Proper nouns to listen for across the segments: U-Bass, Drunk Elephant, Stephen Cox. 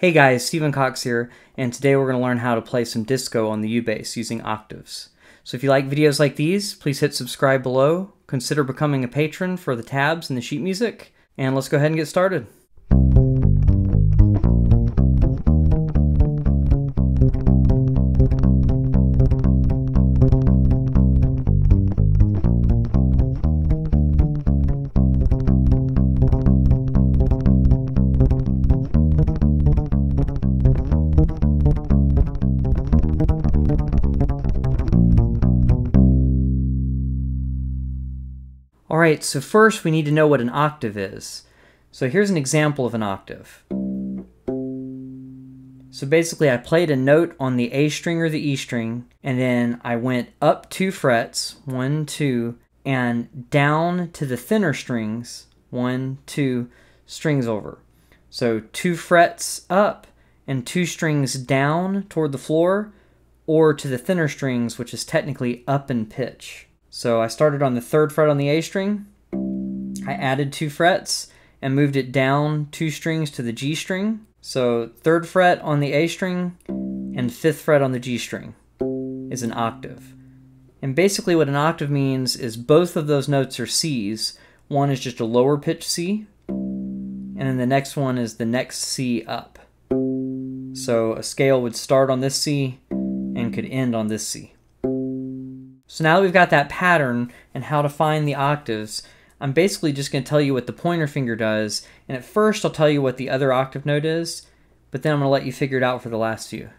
Hey guys, Stephen Cox here, and today we're going to learn how to play some disco on the U-Bass using octaves. So if you like videos like these, please hit subscribe below, consider becoming a patron for the tabs and the sheet music, and let's go ahead and get started. Alright, so first we need to know what an octave is. So here's an example of an octave. So basically I played a note on the A string or the E string, and then I went up 2 frets, 1, 2, and down to the thinner strings, 1, 2 strings over. So 2 frets up and 2 strings down toward the floor, or to the thinner strings, which is technically up in pitch. So I started on the 3rd fret on the A string, I added 2 frets and moved it down 2 strings to the G string. So 3rd fret on the A string and 5th fret on the G string is an octave. And basically what an octave means is both of those notes are C's. One is just a lower pitch C, and then the next one is the next C up. So a scale would start on this C and could end on this C. So now that we've got that pattern and how to find the octaves, I'm basically just going to tell you what the pointer finger does, and at first I'll tell you what the other octave note is, but then I'm going to let you figure it out for the last few.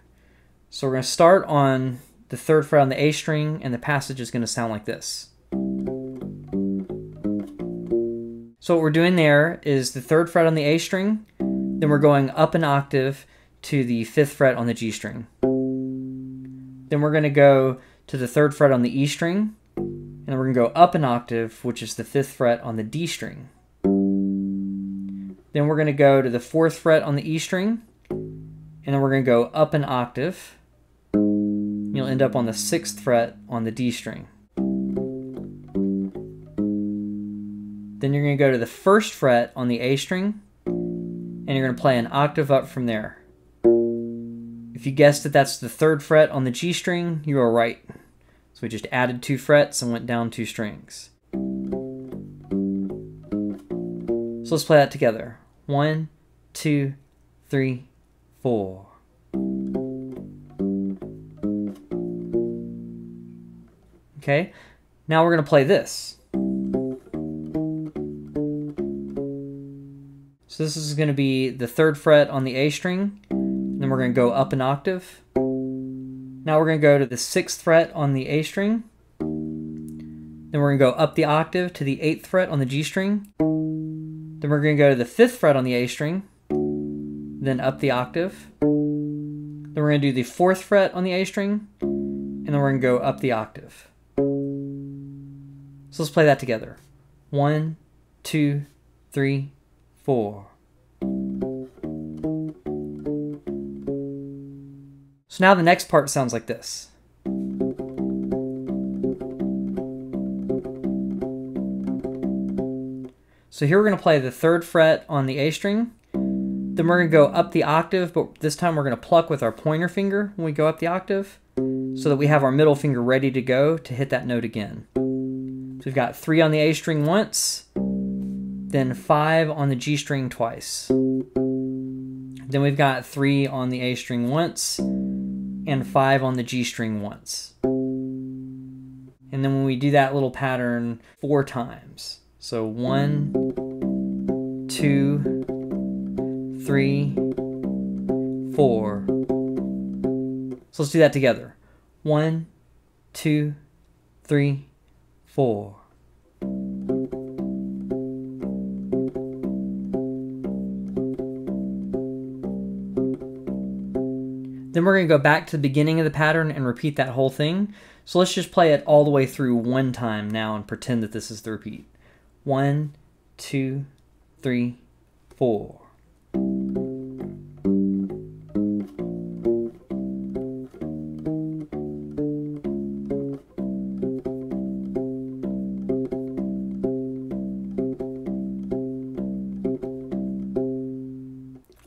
So we're going to start on the 3rd fret on the A string, and the passage is going to sound like this. So what we're doing there is the 3rd fret on the A string, then we're going up an octave to the 5th fret on the G string. Then we're going to go to the 3rd fret on the E string, and then we're going to go up an octave, which is the 5th fret on the D string. Then we're going to go to the 4th fret on the E string, and then we're going to go up an octave. You'll end up on the 6th fret on the D string. Then you're going to go to the 1st fret on the A string, and you're going to play an octave up from there. If you guessed that that's the 3rd fret on the G string, you are right. So we just added 2 frets and went down 2 strings. So let's play that together. 1, 2, 3, 4. Okay, now we're going to play this. So this is going to be the 3rd fret on the A string. Then we're going to go up an octave. Now we're going to go to the 6th fret on the A string. Then we're going to go up the octave to the 8th fret on the G string. Then we're going to go to the 5th fret on the A string. Then up the octave. Then we're going to do the 4th fret on the A string. And then we're going to go up the octave. So let's play that together. 1, 2, 3, 4. So now the next part sounds like this. So here we're going to play the 3rd fret on the A string. Then we're going to go up the octave, but this time we're going to pluck with our pointer finger when we go up the octave, so that we have our middle finger ready to go to hit that note again. So we've got 3 on the A string once, then 5 on the G string twice. Then we've got 3 on the A string once, and 5 on the G string once. And then when we do that little pattern 4 times. So 1, 2, 3, 4. So let's do that together. 1, 2, 3, 4. Then we're going to go back to the beginning of the pattern and repeat that whole thing. So let's just play it all the way through one time now and pretend that this is the repeat. 1, 2, 3, 4.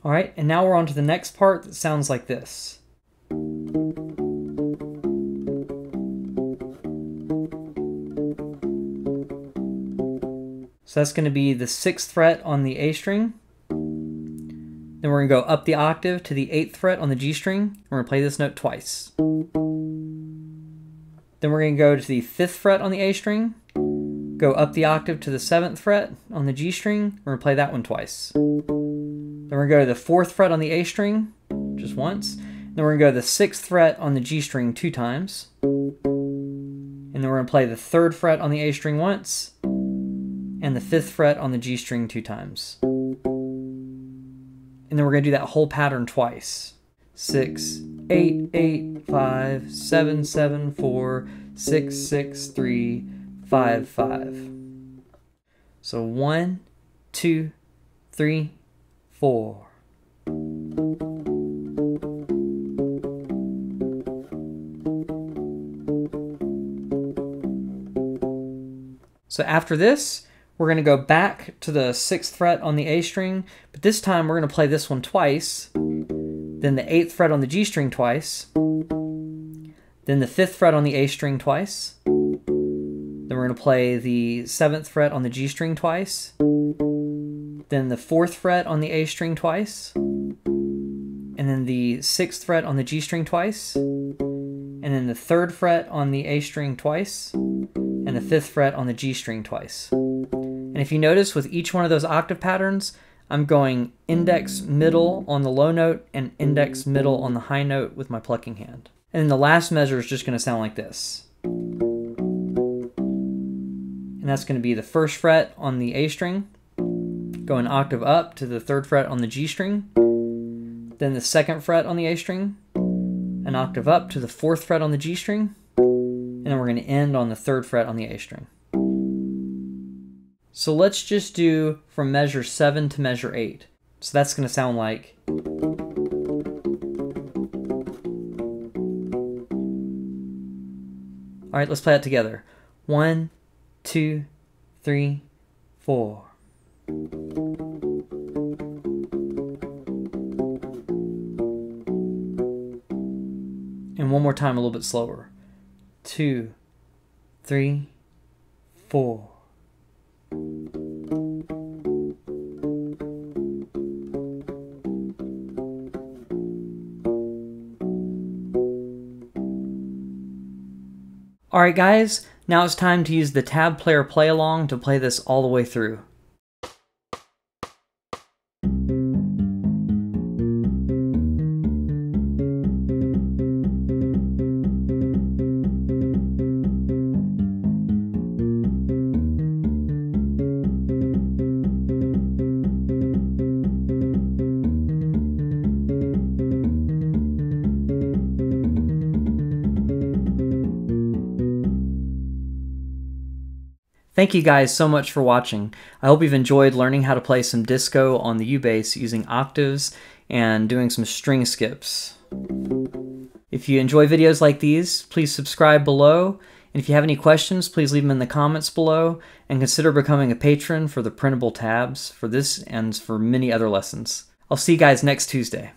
Alright, and And now we're on to the next part that sounds like this. So that's going to be the 6th fret on the A string. Then we're going to go up the octave to the 8th fret on the G string. We're going to play this note twice. Then we're going to go to the 5th fret on the A string, go up the octave to the 7th fret on the G string. We're going to play that one twice. Then we're going to go to the 4th fret on the A string, just once. Then we're going to go to the 6th fret on the G string 2 times. And then we're going to play the 3rd fret on the A string once, and the 5th fret on the G string 2 times. And then we're going to do that whole pattern twice. 6, 8, 8, 5, 7, 7, 4, 6, 6, 3, 5, 5. So 1, 2, 3, 4. So after this, we're going to go back to the 6th fret on the A string, but this time we're going to play this one twice, then the 8th fret on the G string twice, then the 5th fret on the A string twice, then we're going to play the 7th fret on the G string twice, then the 4th fret on the A string twice, and then the 6th fret on the G string twice, and then the 3rd fret on the A string twice, and the 5th fret on the G string twice. And if you notice, with each one of those octave patterns, I'm going index middle on the low note and index middle on the high note with my plucking hand. And then the last measure is just going to sound like this. And that's going to be the 1st fret on the A string, go an octave up to the 3rd fret on the G string, then the 2nd fret on the A string, an octave up to the 4th fret on the G string, and then we're going to end on the 3rd fret on the A string. So let's just do from measure 7 to measure 8. So that's going to sound like. All right, let's play it together. 1, 2, 3, 4. And one more time, a little bit slower. 2, 3, 4. Alright guys, now it's time to use the tab player play along to play this all the way through. Thank you guys so much for watching. I hope you've enjoyed learning how to play some disco on the U-Bass using octaves and doing some string skips. If you enjoy videos like these, please subscribe below. And if you have any questions, please leave them in the comments below, and consider becoming a patron for the printable tabs for this and for many other lessons. I'll see you guys next Tuesday.